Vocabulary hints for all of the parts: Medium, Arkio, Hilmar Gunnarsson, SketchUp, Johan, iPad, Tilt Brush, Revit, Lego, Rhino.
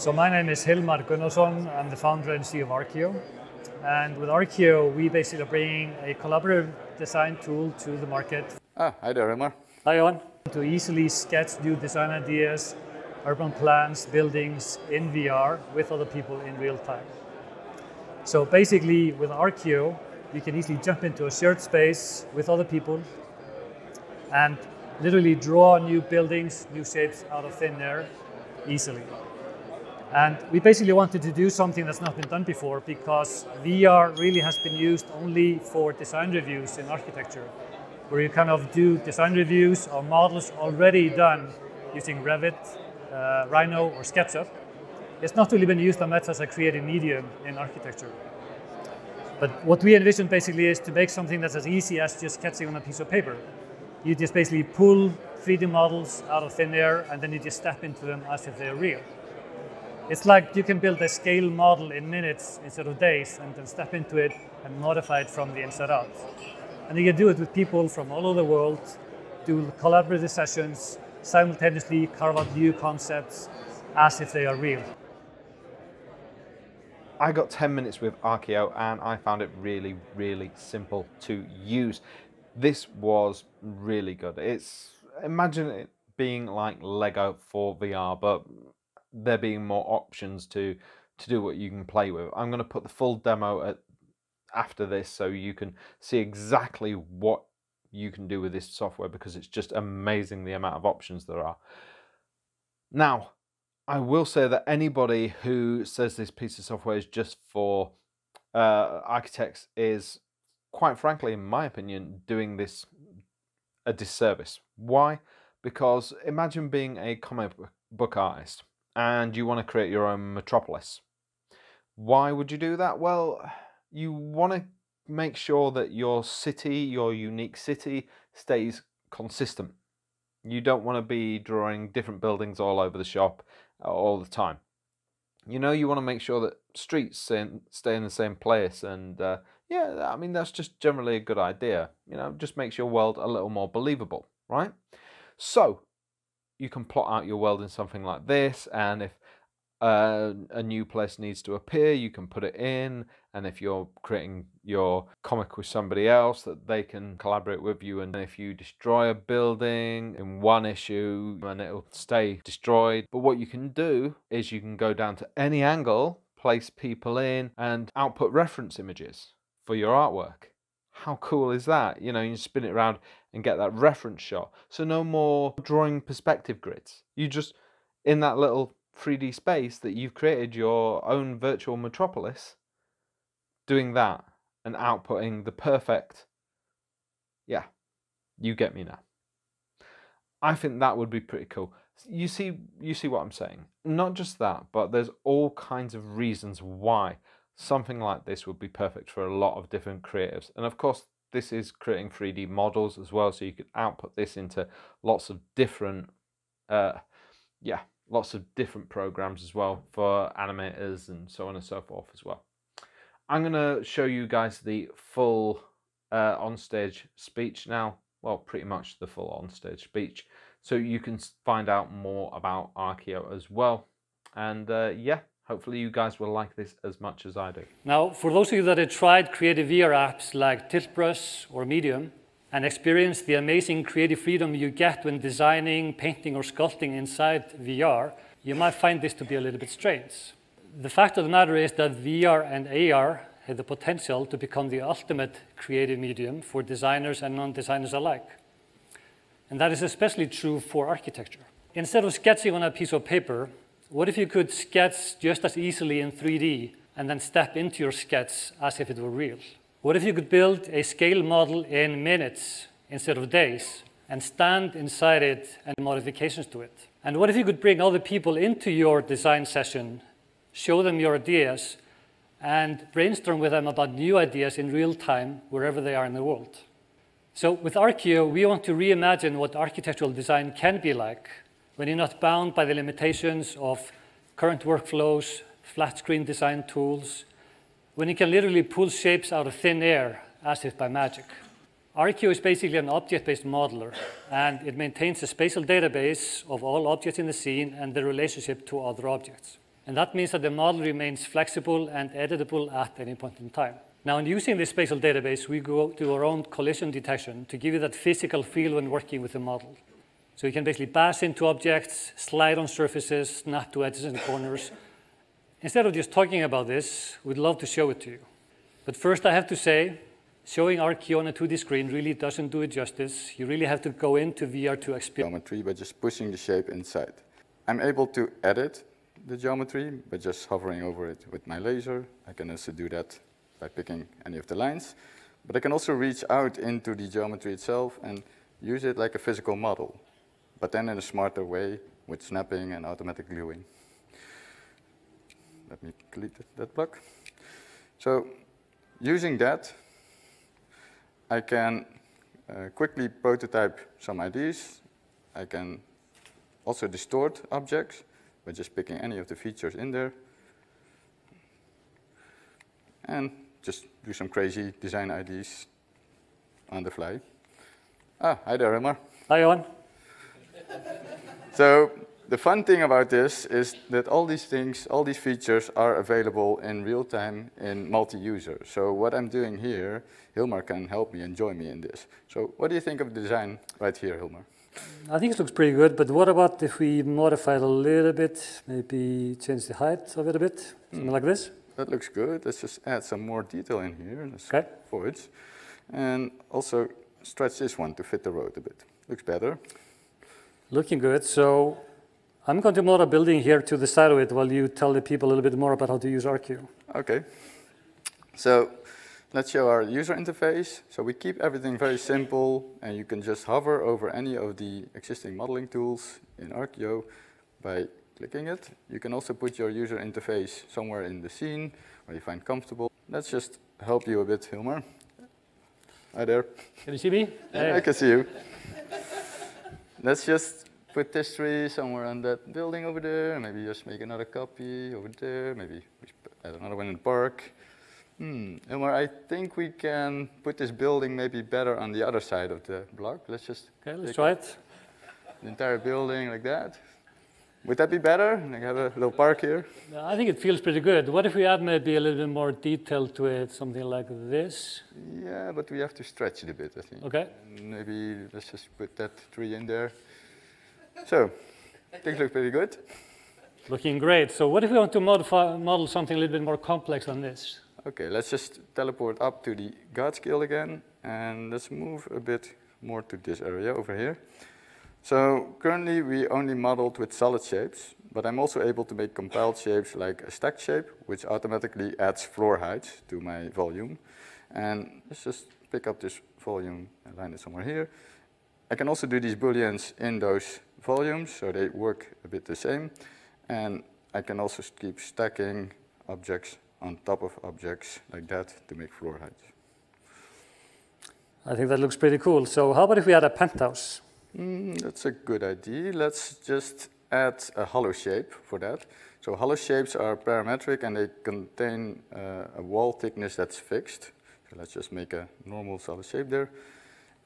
So my name is Hilmar Gunnarsson. I'm the founder and CEO of Arkio. And with Arkio, we basically are bringing a collaborative design tool to the market. Hi there, Hilmar. Hi, Johan. To easily sketch new design ideas, urban plans, buildings in VR with other people in real time. So basically, with Arkio, you can easily jump into a shared space with other people and literally draw new buildings, new shapes out of thin air easily. And we basically wanted to do something that's not been done before, because VR really has been used only for design reviews in architecture, where you kind of do design reviews or models already done using Revit, Rhino or SketchUp. It's not really been used on much as a creative medium in architecture. But what we envision basically is to make something that's as easy as just sketching on a piece of paper. You just basically pull 3D models out of thin air and then you just step into them as if they're real. It's like you can build a scale model in minutes instead of days and then step into it and modify it from the inside out. And you can do it with people from all over the world, do collaborative sessions, simultaneously carve out new concepts as if they are real. I got 10 minutes with Arkio and I found it really, really simple to use. This was really good. Imagine it being like Lego for VR, but there being more options to do what you can play with. I'm going to put the full demo after this so you can see exactly what you can do with this software, because it's just amazing the amount of options there are. Now, I will say that anybody who says this piece of software is just for architects is, quite frankly, in my opinion, doing this a disservice. Why? Because imagine being a comic book artist and you want to create your own metropolis. Why would you do that? Well, you want to make sure that your city, your unique city, stays consistent. You don't want to be drawing different buildings all over the shop all the time. You know, you want to make sure that streets stay in the same place, and yeah, I mean, that's just generally a good idea. You know, just makes your world a little more believable, right? So you can plot out your world in something like this, and if a new place needs to appear, you can put it in, and if you're creating your comic with somebody else, that they can collaborate with you. And if you destroy a building in one issue, and it'll stay destroyed. But what you can do is you can go down to any angle, place people in, and output reference images for your artwork. How cool is that? You know, you spin it around and get that reference shot. So no more drawing perspective grids. You just, in that little 3D space that you've created, your own virtual metropolis, doing that and outputting the perfect, yeah, you get me now. I think that would be pretty cool. You see what I'm saying? Not just that, but there's all kinds of reasons why something like this would be perfect for a lot of different creatives. And of course, this is creating 3D models as well, so you could output this into lots of different, lots of different programs as well for animators and so on and so forth as well. I'm gonna show you guys the full onstage speech now. Well, pretty much the full onstage speech, so you can find out more about Arkio as well. And yeah, hopefully you guys will like this as much as I do. Now, for those of you that have tried creative VR apps like Tilt Brush or Medium and experience the amazing creative freedom you get when designing, painting, or sculpting inside VR, you might find this to be a little bit strange. The fact of the matter is that VR and AR have the potential to become the ultimate creative medium for designers and non-designers alike. And that is especially true for architecture. Instead of sketching on a piece of paper, what if you could sketch just as easily in 3D and then step into your sketch as if it were real? What if you could build a scale model in minutes instead of days and stand inside it and modifications to it? And what if you could bring other people into your design session, show them your ideas, and brainstorm with them about new ideas in real time wherever they are in the world? So with Arkio, we want to reimagine what architectural design can be like when you're not bound by the limitations of current workflows, flat screen design tools, when you can literally pull shapes out of thin air as if by magic. Arkio is basically an object-based modeler, and it maintains a spatial database of all objects in the scene and their relationship to other objects. And that means that the model remains flexible and editable at any point in time. Now, in using this spatial database, we go to our own collision detection to give you that physical feel when working with the model. So you can basically bash into objects, slide on surfaces, snap to edges and corners. Instead of just talking about this, we'd love to show it to you. But first, I have to say, showing Arkio on a 2D screen really doesn't do it justice. You really have to go into VR to experience geometry by just pushing the shape inside. I'm able to edit the geometry by just hovering over it with my laser. I can also do that by picking any of the lines. But I can also reach out into the geometry itself and use it like a physical model, but then in a smarter way with snapping and automatic gluing. Let me delete that block. So using that, I can quickly prototype some ideas. I can also distort objects by just picking any of the features in there, and just do some crazy design ideas on the fly. Ah, hi there, Hilmar. Hi, Johan. So the fun thing about this is that all these things, all these features are available in real time in multi-user. So what I'm doing here, Hilmar can help me and join me in this. So what do you think of the design right here, Hilmar? I think it looks pretty good, but what about if we modify it a little bit, maybe change the height a little bit, something like this? That looks good. Let's just add some more detail in here. Okay. Forwards. And also stretch this one to fit the road a bit. Looks better. Looking good. So I'm going to model a building here to the side of it while you tell the people a little bit more about how to use Arkio. Okay. So let's show our user interface. So we keep everything very simple, and you can just hover over any of the existing modeling tools in Arkio by clicking it. You can also put your user interface somewhere in the scene where you find comfortable. Let's just help you a bit, Hilmar. Hi there. Can you see me? Hey. I can see you. Let's just put this tree somewhere on that building over there. Maybe just make another copy over there. Maybe we add another one in the park. Hilmar, I think we can put this building maybe better on the other side of the block. Let's just try it. The entire building like that. Would that be better? I have a little park here. I think it feels pretty good. What if we add maybe a little bit more detail to it, something like this? Yeah, but we have to stretch it a bit, I think. Okay. Maybe let's just put that tree in there. So, things look pretty good. Looking great. So what if we want to model something a little bit more complex than this? Okay, let's just teleport up to the God scale again, and let's move a bit more to this area over here. So currently we only modeled with solid shapes, but I'm also able to make compiled shapes like a stack shape, which automatically adds floor height to my volume. And let's just pick up this volume and line it somewhere here. I can also do these booleans in those volumes, so they work a bit the same. And I can also keep stacking objects on top of objects like that to make floor height. I think that looks pretty cool. So how about if we add a penthouse? That's a good idea. Let's just add a hollow shape for that. So hollow shapes are parametric and they contain a wall thickness that's fixed. So let's just make a normal solid shape there.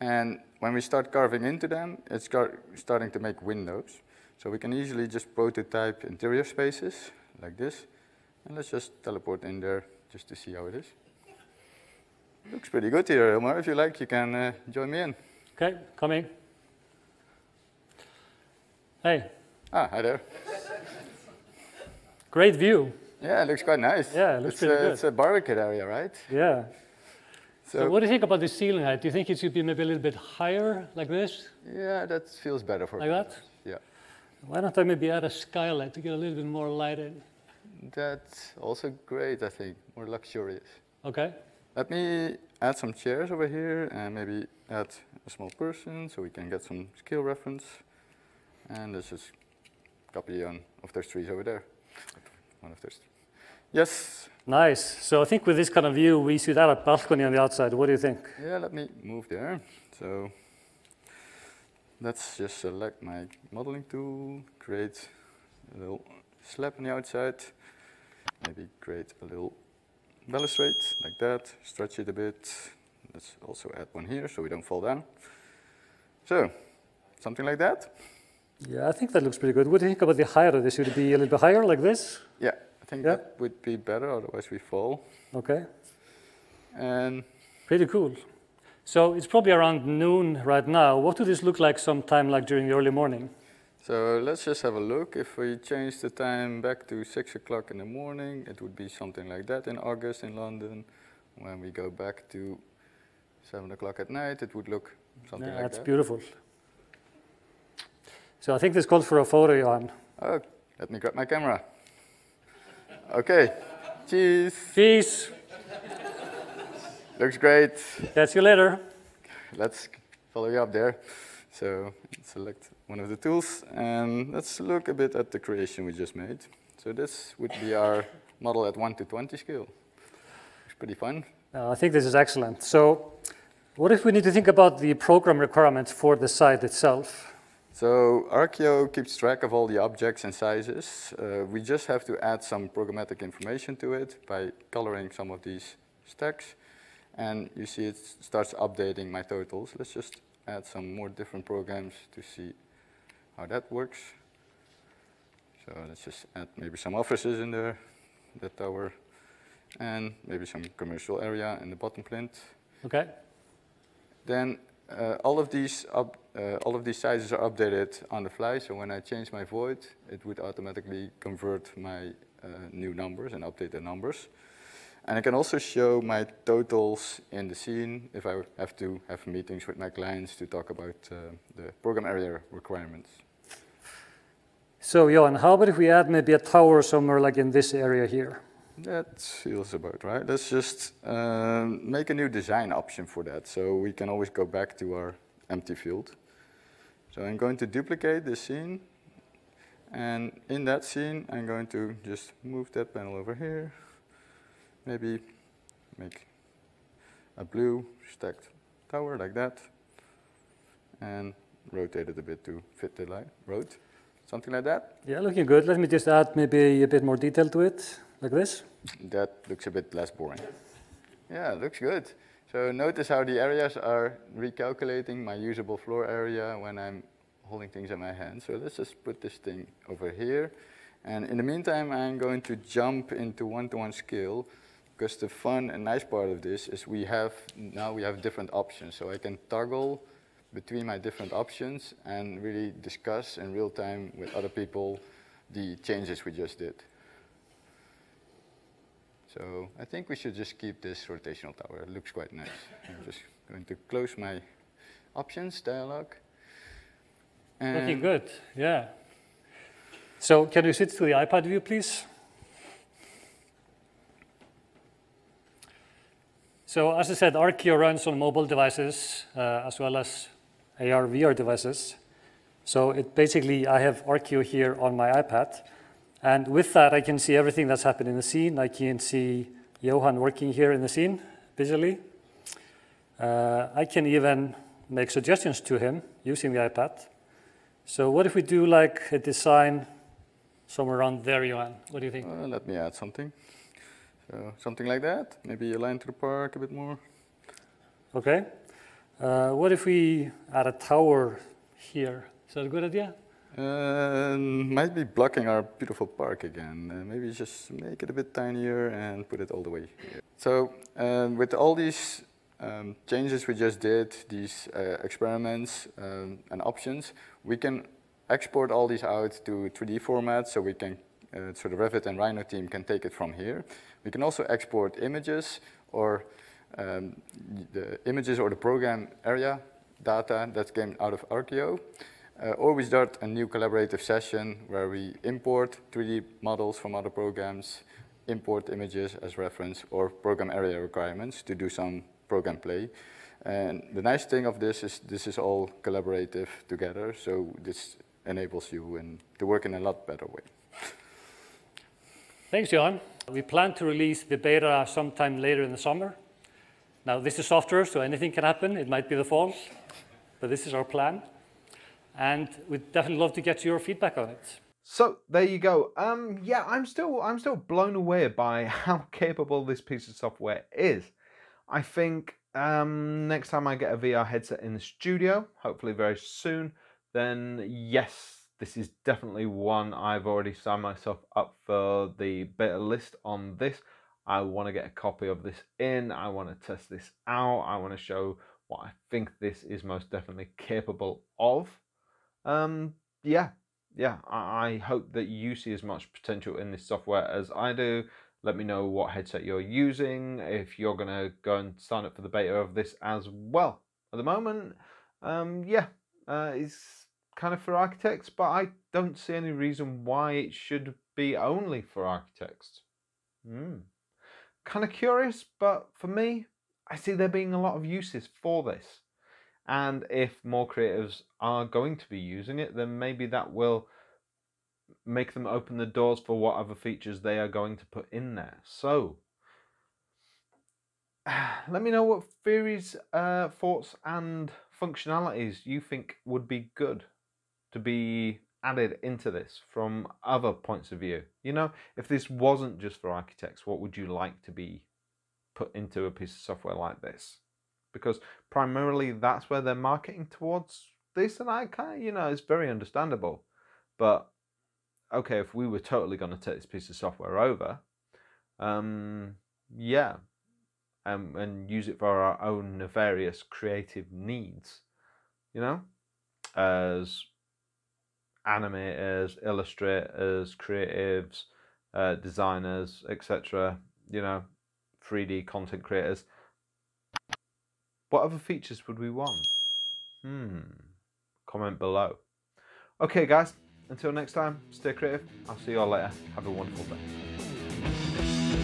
And when we start carving into them, it's starting to make windows. So we can easily just prototype interior spaces like this. And let's just teleport in there just to see how it is. Looks pretty good here, Hilmar. If you like, you can join me in. Okay, coming. Hey. Ah, hi there. Great view. Yeah, it looks quite nice. Yeah, it looks pretty good. It's a barricade area, right? Yeah. So what do you think about the ceiling height? Do you think it should be maybe a little bit higher, like this? Yeah, that feels better for me. Like that? Yeah. Why don't I maybe add a skylight to get a little bit more light in? That's also great, I think. More luxurious. Okay. Let me add some chairs over here and maybe add a small person so we can get some scale reference. And let's just copy one of those trees over there. One of those. Yes. Nice. So I think with this kind of view, we should add a balcony on the outside. What do you think? Yeah, let me move there. So let's just select my modeling tool, create a little slab on the outside, maybe create a little balustrade like that, stretch it a bit. Let's also add one here so we don't fall down. So something like that. Yeah, I think that looks pretty good. What do you think about the height of this? Should it be a little bit higher, like this? Yeah, I think that would be better, otherwise we fall. Okay. And pretty cool. So it's probably around noon right now. What would this look like sometime like during the early morning? So let's just have a look. If we change the time back to 6 o'clock in the morning, it would be something like that in August in London. When we go back to 7 o'clock at night, it would look something like that. That's beautiful. So I think this calls for a photo, Johan. Oh, let me grab my camera. Okay, cheese. Cheese. Looks great. Catch you later. Let's follow you up there. So select one of the tools and let's look a bit at the creation we just made. So this would be our model at 1 to 20 scale. It's pretty fun. I think this is excellent. So what if we need to think about the program requirements for the site itself? So Arkio keeps track of all the objects and sizes. We just have to add some programmatic information to it by coloring some of these stacks. And you see it starts updating my totals. Let's just add some more different programs to see how that works. So let's just add maybe some offices in there, the tower, and maybe some commercial area in the bottom plinth. Okay. Then all of these sizes are updated on the fly. So when I change my void, it would automatically convert my new numbers and update the numbers. And I can also show my totals in the scene if I have to have meetings with my clients to talk about the program area requirements. So, Johan, how about if we add maybe a tower somewhere like in this area here? That feels about right. Let's just make a new design option for that. So we can always go back to our empty field. So I'm going to duplicate this scene. And in that scene, I'm going to just move that panel over here. Maybe make a blue stacked tower like that and rotate it a bit to fit the line, road, something like that. Yeah, looking good. Let me just add maybe a bit more detail to it, like this. That looks a bit less boring. Yeah, looks good. So notice how the areas are recalculating my usable floor area when I'm holding things in my hand. So let's just put this thing over here. And in the meantime, I'm going to jump into one-to-one scale. Because the fun and nice part of this is now we have different options. So I can toggle between my different options and really discuss in real time with other people the changes we just did. So I think we should just keep this rotational tower. It looks quite nice. I'm just going to close my options dialog. Looking good, yeah. So can you switch to the iPad view, please? So as I said, Arkio runs on mobile devices as well as AR, VR devices. So it basically, I have Arkio here on my iPad. And with that, I can see everything that's happened in the scene. I can see Johan working here in the scene visually. I can even make suggestions to him using the iPad. So what if we do like a design somewhere around there, Johan? What do you think? Let me add something. So something like that, maybe a line to the park a bit more. Okay. What if we add a tower here? Is that a good idea? Might be blocking our beautiful park again. Maybe just make it a bit tinier and put it all the way here. So with all these changes we just did, these experiments and options, we can export all these out to 3D formats so we can so the Revit and Rhino team can take it from here. We can also export images or the images or the program area data that came out of Arkio. Or we start a new collaborative session where we import 3D models from other programs, import images as reference or program area requirements to do some program play. And the nice thing of this is all collaborative together. So this enables you to work in a lot better way. Thanks, Johan. We plan to release the beta sometime later in the summer. Now, this is software, so anything can happen. It might be the fall, but this is our plan. And we'd definitely love to get your feedback on it. So there you go. Yeah, I'm still blown away by how capable this piece of software is. I think next time I get a VR headset in the studio, hopefully very soon, then yes, This is definitely one I've already signed myself up for the beta list on this. I want to get a copy of this in, I want to test this out, I want to show what I think this is most definitely capable of. I hope that you see as much potential in this software as I do. Let me know what headset you're using, if you're going to go and sign up for the beta of this as well. At the moment, it's kind of for architects, but I don't see any reason why it should be only for architects. Kind of curious, but for me, I see there being a lot of uses for this. And if more creatives are going to be using it, then maybe that will make them open the doors for what other features they are going to put in there. So let me know what theories, thoughts and functionalities you think would be good to be added into this from other points of view. You know, if this wasn't just for architects, what would you like to be put into a piece of software like this? Because primarily that's where they're marketing towards this, and I kind of, you know, it's very understandable. But okay, if we were totally going to take this piece of software over, and use it for our own nefarious creative needs, you know, as animators, illustrators, creatives, designers, etc., you know, 3D content creators, what other features would we want? Comment below. Okay guys, until next time, stay creative. I'll see you all later. Have a wonderful day.